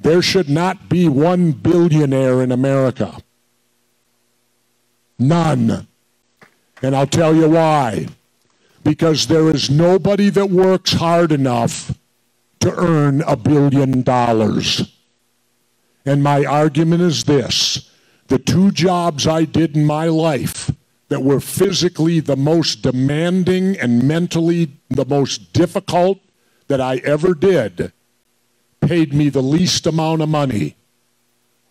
There should not be one billionaire in America. None. And I'll tell you why. Because there is nobody that works hard enough to earn $1 billion. And my argument is this. The two jobs I did in my life that were physically the most demanding and mentally the most difficult that I ever did paid me the least amount of money.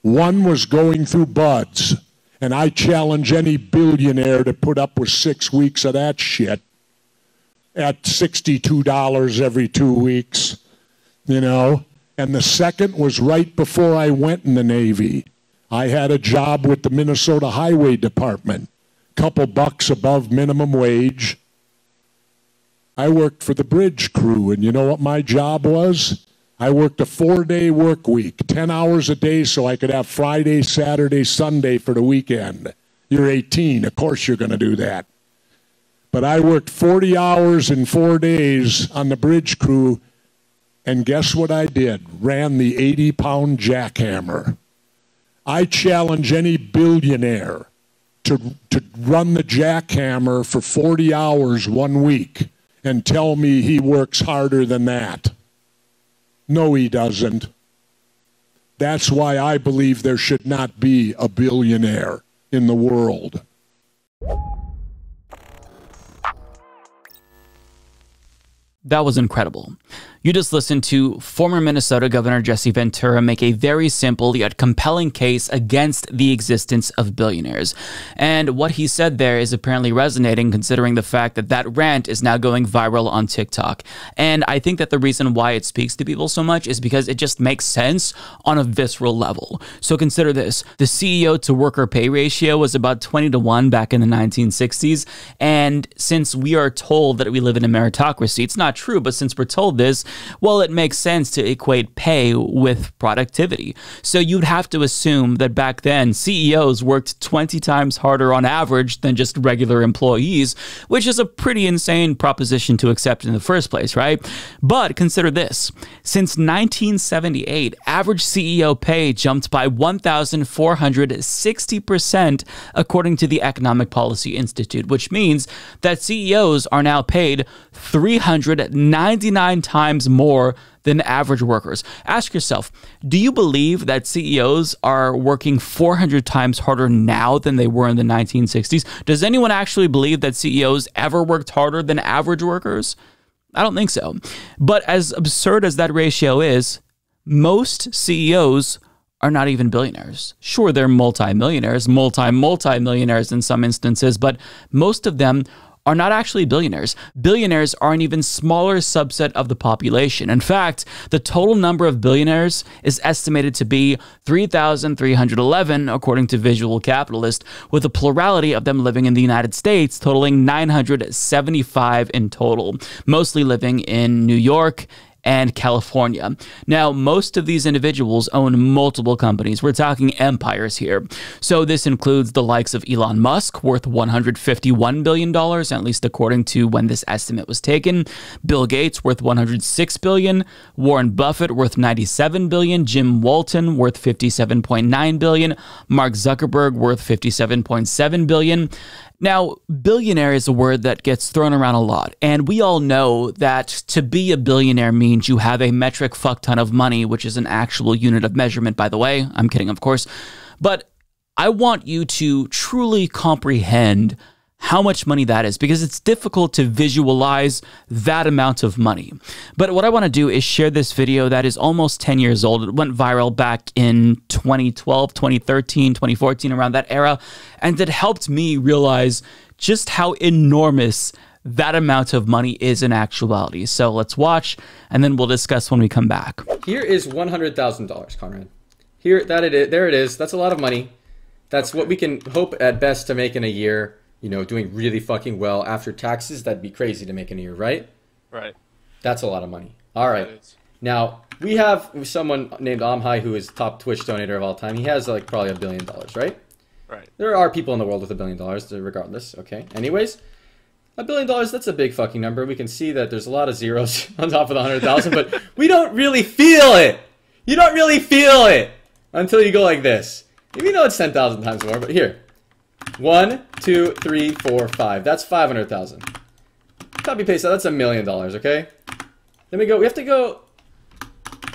One was going through buds, and I challenge any billionaire to put up with 6 weeks of that shit at $62 every 2 weeks, you know. And the second was right before I went in the Navy. I had a job with the Minnesota Highway Department, couple bucks above minimum wage. I worked for the bridge crew, and you know what my job was? I worked a 4-day work week, 10 hours a day, so I could have Friday, Saturday, Sunday for the weekend. You're 18, of course you're going to do that. But I worked 40 hours in 4 days on the bridge crew, and guess what I did? Ran the 80-pound jackhammer. I challenge any billionaire to run the jackhammer for 40 hours 1 week and tell me he works harder than that. No, he doesn't. That's why I believe there should not be a billionaire in the world. That was incredible. You just listened to former Minnesota Governor Jesse Ventura make a very simple yet compelling case against the existence of billionaires. And what he said there is apparently resonating, considering the fact that that rant is now going viral on TikTok. And I think that the reason why it speaks to people so much is because it just makes sense on a visceral level. So consider this. The CEO to worker pay ratio was about 20-to-1 back in the 1960s. And since we are told that we live in a meritocracy, it's not true, but since we're told this, well, it makes sense to equate pay with productivity. So you'd have to assume that back then, CEOs worked 20 times harder on average than just regular employees, which is a pretty insane proposition to accept in the first place, right? But consider this. Since 1978, average CEO pay jumped by 1,460% according to the Economic Policy Institute, which means that CEOs are now paid 399 times more than average workers. Ask yourself, do you believe that CEOs are working 400 times harder now than they were in the 1960s? Does anyone actually believe that CEOs ever worked harder than average workers? I don't think so. But as absurd as that ratio is, most CEOs are not even billionaires. Sure, they're multimillionaires, multi-multimillionaires in some instances, but most of them are not actually billionaires. Billionaires are an even smaller subset of the population. In fact, the total number of billionaires is estimated to be 3,311, according to Visual Capitalist, with a plurality of them living in the United States, totaling 975 in total, mostly living in New York and California. Now, most of these individuals own multiple companies. We're talking empires here. So this includes the likes of Elon Musk, worth $151 billion, at least according to when this estimate was taken, Bill Gates, worth $106 billion, Warren Buffett, worth $97 billion, Jim Walton, worth $57.9 billion, Mark Zuckerberg, worth $57.7 billion. Now, billionaire is a word that gets thrown around a lot, and we all know that to be a billionaire means you have a metric fuck ton of money, which is an actual unit of measurement, by the way. I'm kidding, of course. But I want you to truly comprehend how much money that is, because it's difficult to visualize that amount of money. But what I want to do is share this video that is almost 10 years old. It went viral back in 2012, 2013, 2014, around that era. And it helped me realize just how enormous that amount of money is in actuality. So let's watch, and then we'll discuss when we come back. Here is $100,000, Conrad. Here, that it is. There it is. That's a lot of money. That's what we can hope at best to make in a year. You know, doing really fucking well after taxes, that'd be crazy to make in a year, right? Right. That's a lot of money. All right. Now, we have someone named Amhai who is top Twitch donator of all time. He has like probably $1 billion, right? Right. There are people in the world with $1 billion regardless, okay? Anyways, $1 billion, that's a big fucking number. We can see that there's a lot of zeros on top of the 100,000, but we don't really feel it. You don't really feel it until you go like this. Even though it's 10,000 times more, but here. 1, 2, 3, 4, 5. That's 500,000. Copy paste that. That's $1 million, okay? Then we go. We have to go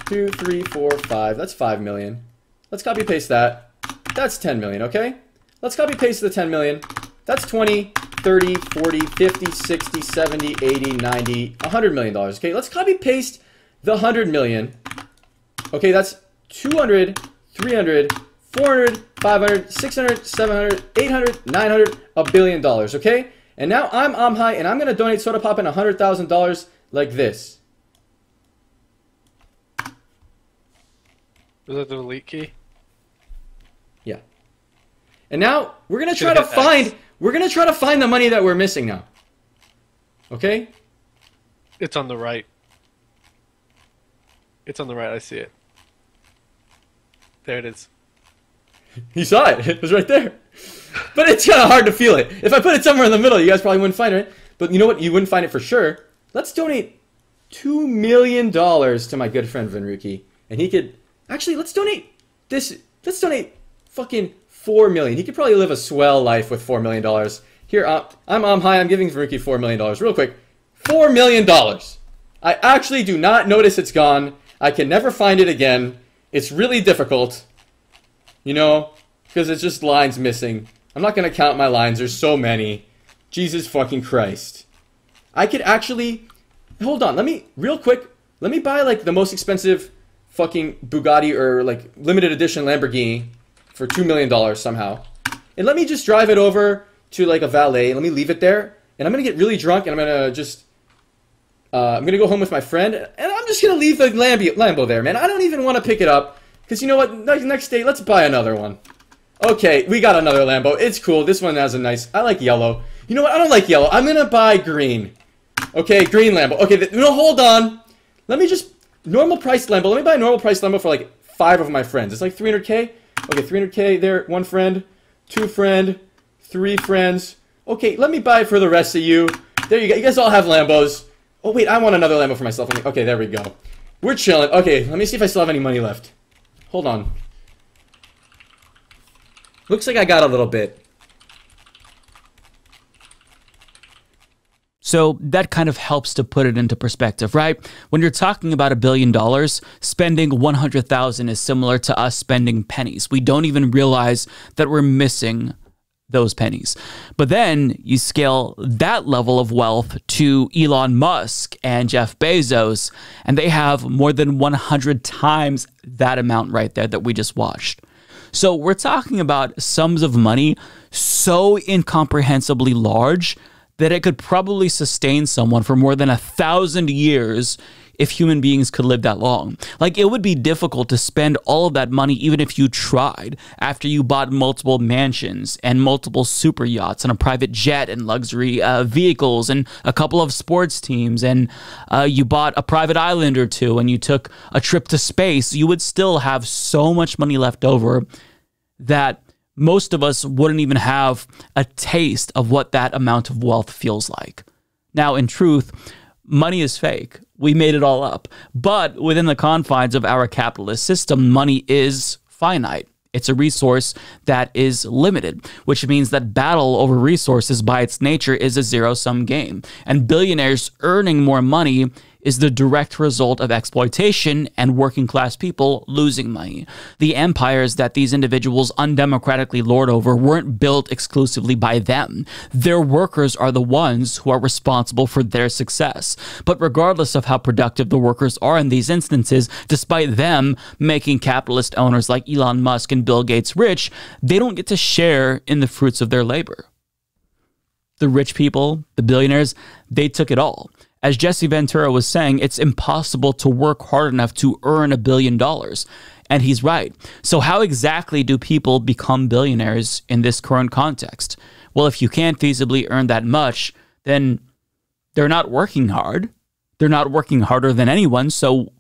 2, 3, 4, 5. That's 5 million. Let's copy paste that. That's 10 million, okay? Let's copy paste the 10 million. That's 20, 30, 40, 50, 60, 70, 80, 90, $100 million, okay? Let's copy paste the 100 million. Okay, that's 200, 300, 400, 500, 600, 700, 800, 900, $1 billion, okay? And now I'm Amhai, and I'm going to donate Soda Pop in $100,000 like this. Was that the delete key? Yeah. And now we're going to try to find the money that we're missing now. Okay? It's on the right. It's on the right. I see it. There it is. You saw it. It was right there. But it's kind of hard to feel it. If I put it somewhere in the middle, you guys probably wouldn't find it. But you know what? You wouldn't find it for sure. Let's donate $2 million to my good friend Venruki. And he could... Actually, let's donate this. Let's donate fucking $4 million. He could probably live a swell life with $4 million. Here, I'm Amhai. I'm giving Venruki $4 million. Real quick. $4 million. I actually do not notice it's gone. I can never find it again. It's really difficult. You know? Because it's just lines missing. I'm not going to count my lines. There's so many. Jesus fucking Christ. I could actually... Hold on. Let me... Real quick. Let me buy, like, the most expensive fucking Bugatti or, like, limited edition Lamborghini for $2 million somehow. And let me just drive it over to, like, a valet. Let me leave it there. And I'm going to get really drunk and I'm going to just... I'm going to go home with my friend. And I'm just going to leave the Lambo there, man. I don't even want to pick it up. Because you know what? Next day, let's buy another one. Okay, we got another Lambo. It's cool. This one has a nice... I like yellow. You know what? I don't like yellow. I'm going to buy green. Okay, green Lambo. Okay, no, hold on. Let me just... Normal price Lambo. Let me buy a normal price Lambo for like 5 of my friends. It's like 300K. Okay, 300K there. 1 friend. 2 friend. 3 friends. Okay, let me buy it for the rest of you. There you go. You guys all have Lambos. Oh, wait. I want another Lambo for myself. Okay, there we go. We're chilling. Okay, let me see if I still have any money left. Hold on. Looks like I got a little bit. So that kind of helps to put it into perspective, right? When you're talking about $1 billion, spending $100,000 is similar to us spending pennies. We don't even realize that we're missing those pennies. But then you scale that level of wealth to Elon Musk and Jeff Bezos, and they have more than 100 times that amount right there that we just watched. So we're talking about sums of money so incomprehensibly large that it could probably sustain someone for more than 1,000 years if human beings could live that long. Like, it would be difficult to spend all of that money even if you tried, after you bought multiple mansions and multiple super yachts and a private jet and luxury vehicles and a couple of sports teams, and you bought a private island or two and you took a trip to space. You would still have so much money left over that most of us wouldn't even have a taste of what that amount of wealth feels like. Now, in truth, money is fake. We made it all up. But within the confines of our capitalist system, money is finite. It's a resource that is limited, which means that battle over resources by its nature is a zero-sum game. And billionaires earning more money is the direct result of exploitation and working-class people losing money. The empires that these individuals undemocratically lord over weren't built exclusively by them. Their workers are the ones who are responsible for their success. But regardless of how productive the workers are in these instances, despite them making capitalist owners like Elon Musk and Bill Gates rich, they don't get to share in the fruits of their labor. The rich people, the billionaires, they took it all. As Jesse Ventura was saying, it's impossible to work hard enough to earn $1 billion. And he's right. So how exactly do people become billionaires in this current context? Well, if you can't feasibly earn that much, then they're not working hard. They're not working harder than anyone. So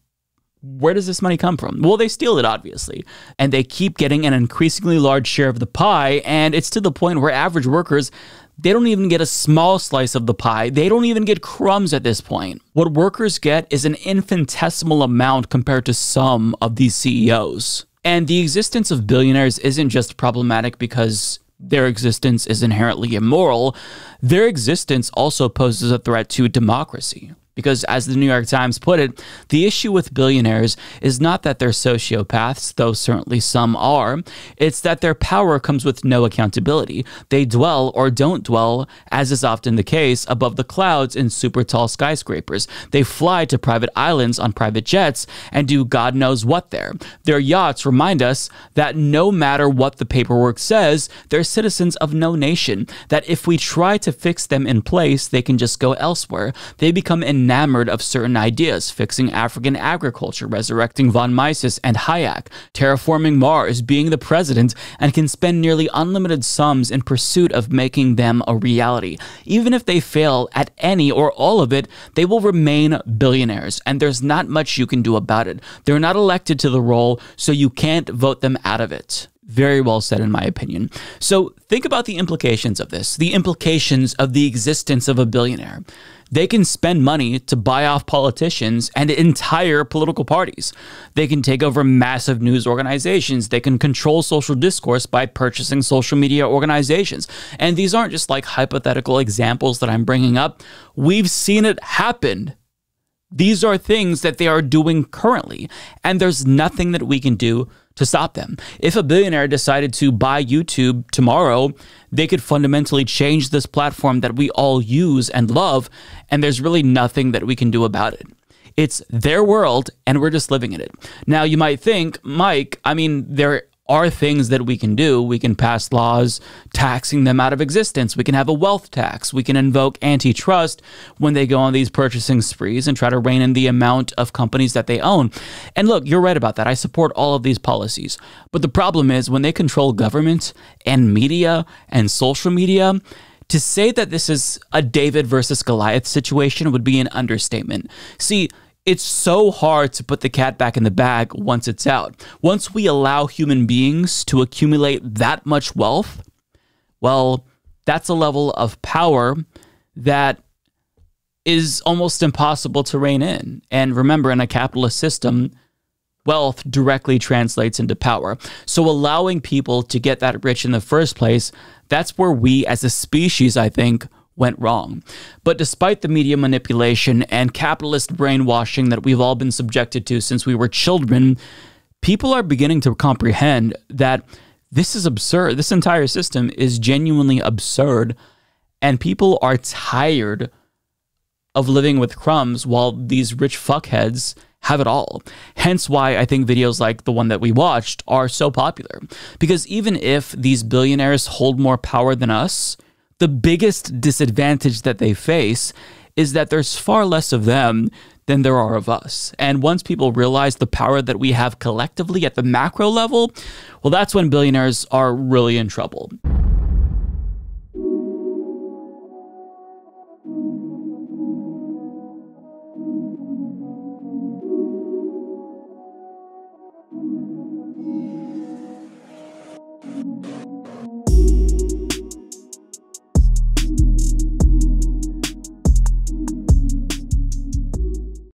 where does this money come from? Well, they steal it, obviously. And they keep getting an increasingly large share of the pie. And it's to the point where average workers, They don't even get a small slice of the pie. They don't even get crumbs at this point. What workers get is an infinitesimal amount compared to some of these CEOs. And the existence of billionaires isn't just problematic because their existence is inherently immoral. Their existence also poses a threat to democracy. Because as the New York Times put it, the issue with billionaires is not that they're sociopaths, though certainly some are. It's that their power comes with no accountability. They dwell or don't dwell, as is often the case, above the clouds in super tall skyscrapers. They fly to private islands on private jets and do God knows what there. Their yachts remind us that no matter what the paperwork says, they're citizens of no nation, that if we try to fix them in place, they can just go elsewhere. They become enamored of certain ideas, fixing African agriculture, resurrecting von Mises and Hayek, terraforming Mars, being the president, and can spend nearly unlimited sums in pursuit of making them a reality. Even if they fail at any or all of it, they will remain billionaires, and there's not much you can do about it. They're not elected to the role, so you can't vote them out of it. Very well said, in my opinion. So think about the implications of this, the implications of the existence of a billionaire. They can spend money to buy off politicians and entire political parties. They can take over massive news organizations. They can control social discourse by purchasing social media organizations. And these aren't just like hypothetical examples that I'm bringing up. We've seen it happen. These are things that they are doing currently, and there's nothing that we can do to stop them. If a billionaire decided to buy YouTube tomorrow, they could fundamentally change this platform that we all use and love, and there's really nothing that we can do about it. It's their world, and we're just living in it. Now, you might think, Mike, I mean, there are things that we can do. We can pass laws taxing them out of existence. We can have a wealth tax. We can invoke antitrust when they go on these purchasing sprees and try to rein in the amount of companies that they own. And look, you're right about that. I support all of these policies. But the problem is when they control government and media and social media, to say that this is a David versus Goliath situation would be an understatement. See, it's so hard to put the cat back in the bag once it's out. Once we allow human beings to accumulate that much wealth, well, that's a level of power that is almost impossible to rein in. And remember, in a capitalist system, wealth directly translates into power. So allowing people to get that rich in the first place, that's where we as a species, I think, went wrong. But despite the media manipulation and capitalist brainwashing that we've all been subjected to since we were children, people are beginning to comprehend that this is absurd. This entire system is genuinely absurd, and people are tired of living with crumbs while these rich fuckheads have it all. Hence why I think videos like the one that we watched are so popular. Because even if these billionaires hold more power than us, the biggest disadvantage that they face is that there's far less of them than there are of us. And once people realize the power that we have collectively at the macro level, well, that's when billionaires are really in trouble.